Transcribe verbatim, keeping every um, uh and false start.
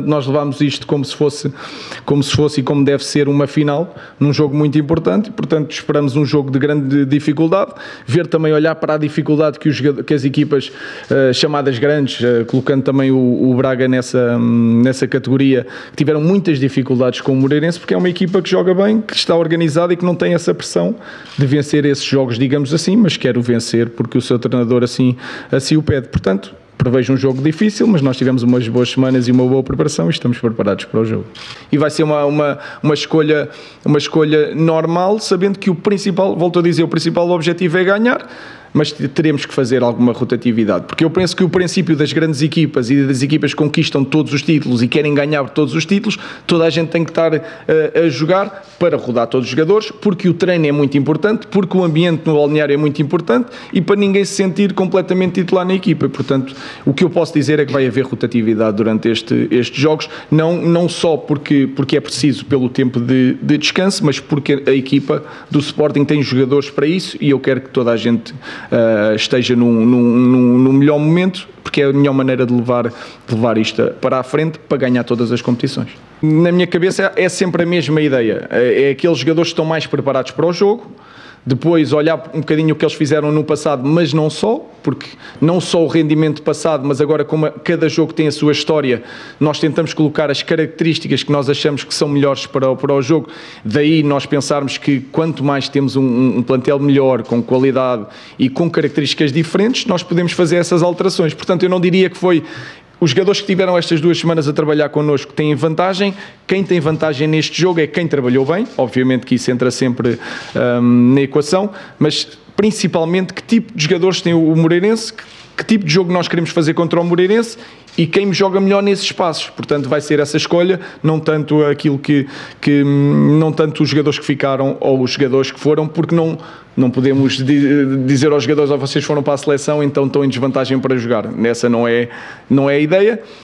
Nós levámos isto como se fosse, como se fosse e como deve ser uma final, num jogo muito importante, portanto esperamos um jogo de grande dificuldade, ver também, olhar para a dificuldade que, os, que as equipas uh, chamadas grandes, uh, colocando também o, o Braga nessa, um, nessa categoria, que tiveram muitas dificuldades com o Moreirense, porque é uma equipa que joga bem, que está organizada e que não tem essa pressão de vencer esses jogos, digamos assim, mas quero vencer porque o seu treinador assim, assim o pede, portanto... Prevejo um jogo difícil, mas nós tivemos umas boas semanas e uma boa preparação e estamos preparados para o jogo. E vai ser uma, uma, uma, escolha, uma escolha normal, sabendo que o principal, volto a dizer, o principal objetivo é ganhar, mas teremos que fazer alguma rotatividade, porque eu penso que o princípio das grandes equipas e das equipas que conquistam todos os títulos e querem ganhar todos os títulos, toda a gente tem que estar uh, a jogar para rodar todos os jogadores, porque o treino é muito importante, porque o ambiente no balneário é muito importante e para ninguém se sentir completamente titular na equipa. Portanto, o que eu posso dizer é que vai haver rotatividade durante este, estes jogos, não, não só porque, porque é preciso pelo tempo de, de descanso, mas porque a equipa do Sporting tem jogadores para isso e eu quero que toda a gente... Uh, esteja num, num, num, num melhor momento, porque é a melhor maneira de levar, de levar isto para a frente, para ganhar todas as competições. Na minha cabeça é sempre a mesma ideia, é aqueles jogadores que estão mais preparados para o jogo, depois olhar um bocadinho o que eles fizeram no passado, mas não só, porque não só o rendimento passado, mas agora como cada jogo tem a sua história, nós tentamos colocar as características que nós achamos que são melhores para o, para o jogo, daí nós pensarmos que quanto mais temos um, um plantel melhor, com qualidade e com características diferentes, nós podemos fazer essas alterações. Portanto, eu não diria que foi... Os jogadores que tiveram estas duas semanas a trabalhar connosco têm vantagem. Quem tem vantagem neste jogo é quem trabalhou bem. Obviamente que isso entra sempre hum, na equação, mas principalmente que tipo de jogadores tem o Moreirense, que tipo de jogo nós queremos fazer contra o Moreirense e quem me joga melhor nesses espaços. Portanto, vai ser essa escolha, não tanto aquilo que, que não tanto os jogadores que ficaram ou os jogadores que foram, porque não, não podemos dizer aos jogadores, oh, vocês foram para a seleção, então estão em desvantagem para jogar. Essa não é, não é a ideia.